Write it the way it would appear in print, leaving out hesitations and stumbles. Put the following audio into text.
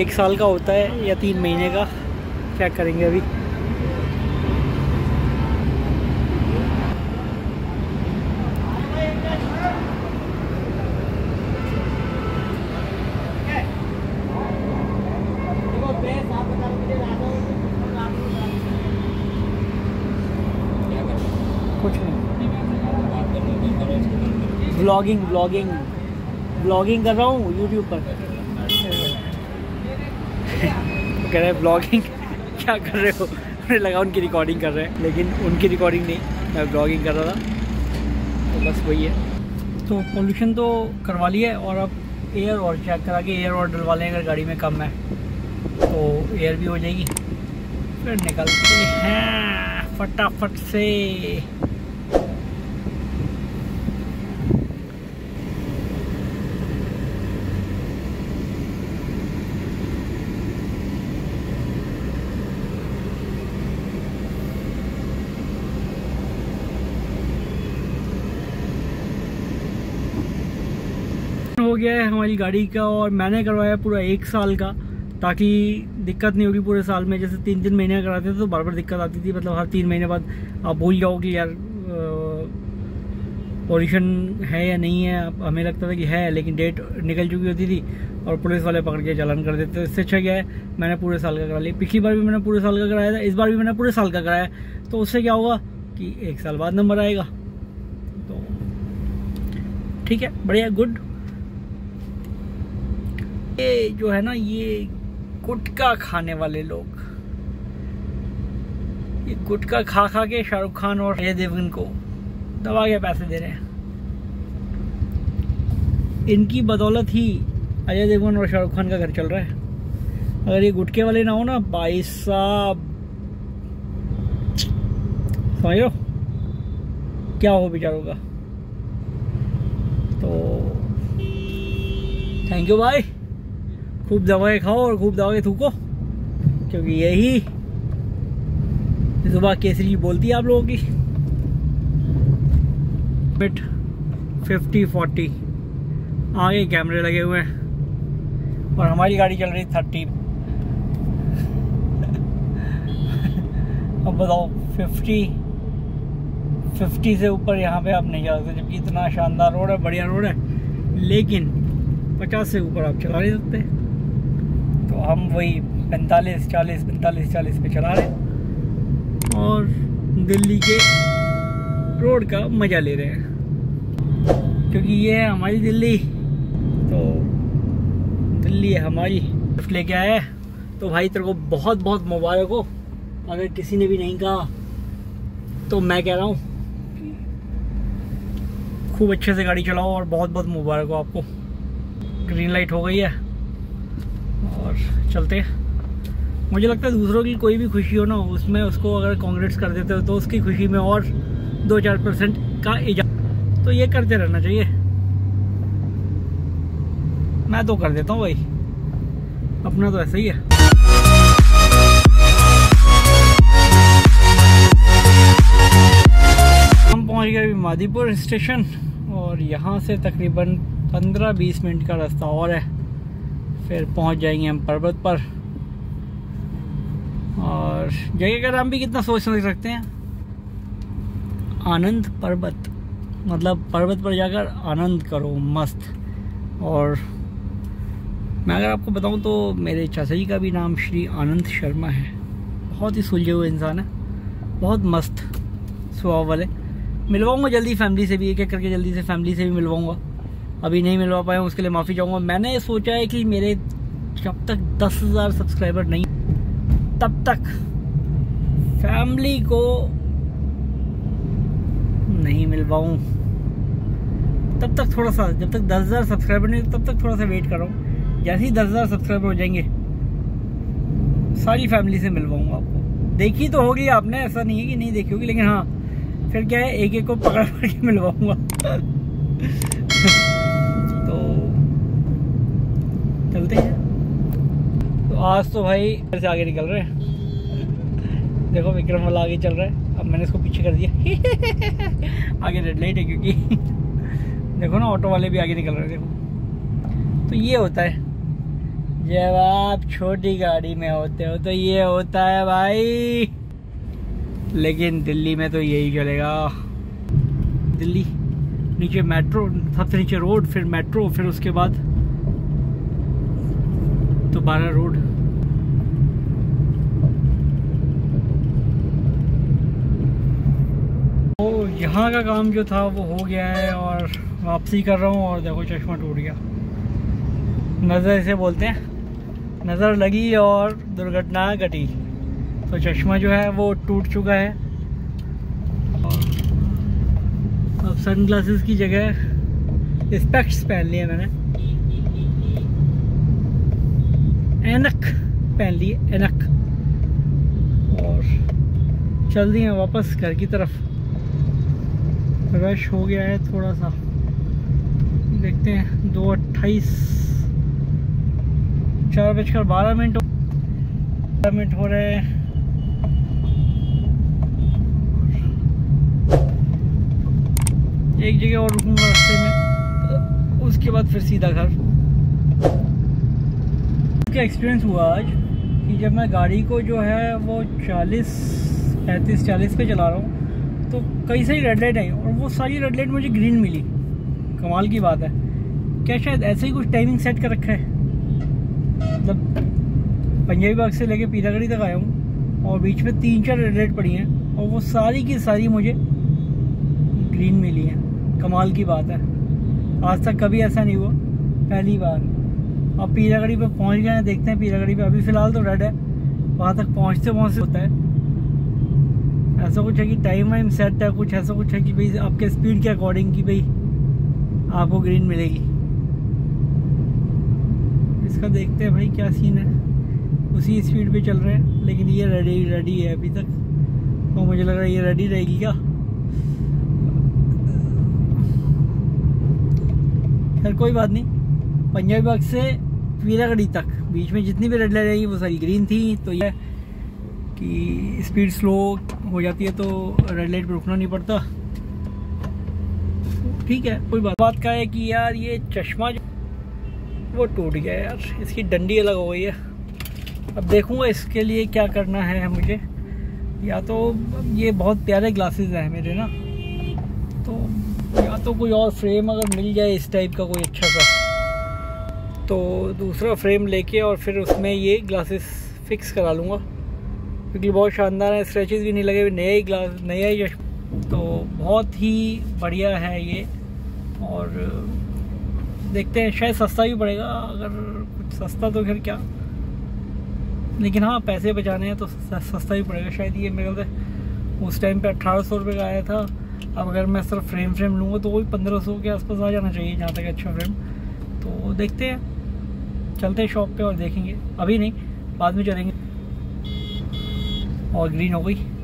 एक साल का होता है या 3 महीने का, चेक करेंगे अभी। कुछ नहीं, ब्लॉगिंग ब्लॉगिंग ब्लॉगिंग कर रहा हूँ यूट्यूब पर। कह रहे हैं ब्लॉगिंग क्या कर रहे हो? मुझे लगा उनकी रिकॉर्डिंग कर रहे हैं, लेकिन उनकी रिकॉर्डिंग नहीं, मैं ब्लॉगिंग कर रहा था, तो बस वही है। तो पोल्यूशन तो करवा लिया है और अब एयर और चेक करा के एयर और डलवा लें अगर गाड़ी में कम है तो एयर भी हो जाएगी। फिर निकलते हैं फटाफट से। हो गया है हमारी गाड़ी का और मैंने करवाया पूरा 1 साल का, ताकि दिक्कत नहीं होगी पूरे साल में। जैसे 3-3 महीने कराते थे तो बार बार दिक्कत आती थी, मतलब हर 3 महीने बाद आप भूल जाओ कि यार पोल्यूशन है या नहीं है। हमें लगता था कि है, लेकिन डेट निकल चुकी होती थी और पुलिस वाले पकड़ के चालान कर देते थे। इससे अच्छा क्या है मैंने पूरे साल का करा लिया। पिछली बार भी मैंने पूरे साल का कराया था, इस बार भी मैंने पूरे साल का कराया, तो उससे क्या होगा कि 1 साल बाद नंबर आएगा। तो ठीक है, बढ़िया, गुड। ये जो है ना, ये गुटखा खाने वाले लोग, ये गुटखा खा के शाहरुख खान और अजय देवगन को दबा के पैसे दे रहे हैं। इनकी बदौलत ही अजय देवगन और शाहरुख खान का घर चल रहा है। अगर ये गुटखे वाले ना हो ना भाई साहब, समझ लो क्या हो बेचारों का। तो थैंक यू भाई, खूब दवाएं खाओ और खूब दवाएं थूको, क्योंकि यही जुबा केसरी बोलती है आप लोगों की। बिट 50-40 आगे कैमरे लगे हुए हैं और हमारी गाड़ी चल रही 30। अब बताओ 50 से ऊपर यहाँ पे आप नहीं जा सकते, जबकि इतना शानदार रोड है, बढ़िया रोड है, लेकिन 50 से ऊपर आप चला नहीं सकते। तो हम वही 45-40 पे चला रहे हैं और दिल्ली के रोड का मज़ा ले रहे हैं, क्योंकि ये है हमारी दिल्ली। तो दिल्ली है हमारी। गिफ्ट लेके आया है तो भाई तेरे को बहुत बहुत मुबारक हो। अगर किसी ने भी नहीं कहा तो मैं कह रहा हूँ खूब अच्छे से गाड़ी चलाओ और बहुत बहुत मुबारक हो आपको। ग्रीन लाइट हो गई है और चलते हैं। मुझे लगता है दूसरों की कोई भी खुशी हो ना, उसमें उसको अगर कांग्रेस कर देते हो तो उसकी खुशी में और 2-4% का इजाफा तो ये करते रहना चाहिए। मैं तो कर देता हूँ भाई, अपना तो ऐसा ही है। हम पहुँच गए माधीपुर स्टेशन और यहाँ से तकरीबन 15-20 मिनट का रास्ता और है, फिर पहुंच जाएंगे हम पर्वत पर। और जगह का नाम भी कितना सोच समझ सकते हैं, आनंद पर्वत, मतलब पर्वत पर जाकर आनंद करो मस्त। और मैं अगर आपको बताऊं तो मेरे चाचा जी का भी नाम श्री आनंद शर्मा है। बहुत ही सुलझे हुए इंसान है, बहुत मस्त स्वभाव वाले। मिलवाऊंगा जल्दी फैमिली से भी, एक-एक करके जल्दी से फैमिली से भी मिलवाऊंगा। अभी नहीं मिलवा पाया हूँ, उसके लिए माफ़ी चाहूँगा। मैंने सोचा है कि मेरे जब तक 10,000 सब्सक्राइबर नहीं तब तक फैमिली को नहीं मिलवाऊँ, तब तक थोड़ा सा, जब तक 10,000 सब्सक्राइबर नहीं तब तक थोड़ा सा वेट कर रहा हूँ। जैसे ही 10,000 सब्सक्राइबर हो जाएंगे सारी फैमिली से मिलवाऊँगा। आपको देखी तो होगी आपने, ऐसा नहीं है कि नहीं देखी होगी, लेकिन हाँ फिर क्या है एक-एक को पकड़ के मिलवाऊँगा। चलते हैं। तो आज तो भाई से आगे निकल रहे हैं। देखो विक्रम वाला आगे चल रहा है, अब मैंने इसको पीछे कर दिया। आगे रेड लाइट है क्योंकि देखो ना ऑटो वाले भी आगे निकल रहे हैं। देखो तो ये होता है जब आप छोटी गाड़ी में होते हो तो ये होता है भाई, लेकिन दिल्ली में तो यही चलेगा। दिल्ली नीचे मेट्रो, सबसे नीचे रोड, फिर मेट्रो, फिर उसके बाद दोबारा रोड। तो यहाँ का काम जो था वो हो गया है और वापसी कर रहा हूँ। और देखो चश्मा टूट गया, नज़र इसे बोलते हैं, नज़र लगी और दुर्घटना घटी। तो चश्मा जो है वो टूट चुका है। अब सनग्लासेस की जगह स्पेक्ट्स पहन लिए मैंने, ऐनक पहन लिए, ऐनक, और चल दिए वापस घर की तरफ। रश हो गया है थोड़ा सा, देखते हैं। 2:28, 4:12 12 मिनट हो रहे हैं। एक जगह और रुकूंगा रास्ते में, उसके बाद फिर सीधा घर। क्या एक्सपीरियंस हुआ आज कि जब मैं गाड़ी को जो है वो 35-40 पे चला रहा हूँ तो कई सारी रेड लाइट आई और वो सारी रेड लाइट मुझे ग्रीन मिली। कमाल की बात है। क्या शायद ऐसे ही कुछ टाइमिंग सेट कर रखा है। मतलब पंजाबी बाग से लेके पीरागढ़ी तक आया हूँ और बीच में 3-4 रेड लाइट पड़ी हैं और वो सारी की सारी मुझे ग्रीन मिली हैं। कमाल की बात है, आज तक कभी ऐसा नहीं हुआ, पहली बार। अब पीरागढ़ी पे पहुंच गए हैं, देखते हैं पीरागढ़ी पे। अभी फ़िलहाल तो रेड है, वहाँ तक पहुंचते होता है। ऐसा कुछ है कि टाइम वाइम सेट है, कुछ ऐसा कुछ है कि भाई आपके स्पीड के अकॉर्डिंग कि भाई आपको ग्रीन मिलेगी। इसका देखते हैं भाई क्या सीन है। उसी स्पीड पर चल रहे हैं, लेकिन ये रेडी है अभी तक। तो मुझे लग रहा है ये रेडी रहेगी क्या, फिर कोई बात नहीं। पंजाबी बाग से पीरागढ़ी तक बीच में जितनी भी रेड लाइट आई वो सारी ग्रीन थी। तो यह कि स्पीड स्लो हो जाती है तो रेड लाइट पर रुकना नहीं पड़ता, ठीक है, कोई बात का है कि यार ये चश्मा जो वो टूट गया यार, इसकी डंडी अलग हो गई है। अब देखूँगा इसके लिए क्या करना है मुझे। या तो ये बहुत प्यारे ग्लासेस हैं मेरे ना, तो या तो कोई और फ्रेम अगर मिल जाए इस टाइप का कोई अच्छा सा, तो दूसरा फ्रेम लेके और फिर उसमें ये ग्लासेस फिक्स करा लूँगा, क्योंकि बहुत शानदार है, स्क्रैचेस भी नहीं लगे हुए, नया ही ग्लास, नया ही चश्मा, तो बहुत ही बढ़िया है ये। और देखते हैं, शायद सस्ता भी पड़ेगा। अगर कुछ सस्ता तो फिर क्या, लेकिन हाँ पैसे बचाने हैं तो सस्ता भी पड़ेगा शायद। ये मेरे उस टाइम पे 1800 रुपये का आया था। अब अगर मैं सिर्फ फ्रेम लूँगा तो वो भी 1500 के आसपास आ जाना चाहिए, जहाँ तक अच्छा फ्रेम। तो देखते हैं, चलते हैं शॉप पे और देखेंगे। अभी नहीं, बाद में चलेंगे। और ग्रीन हो गई।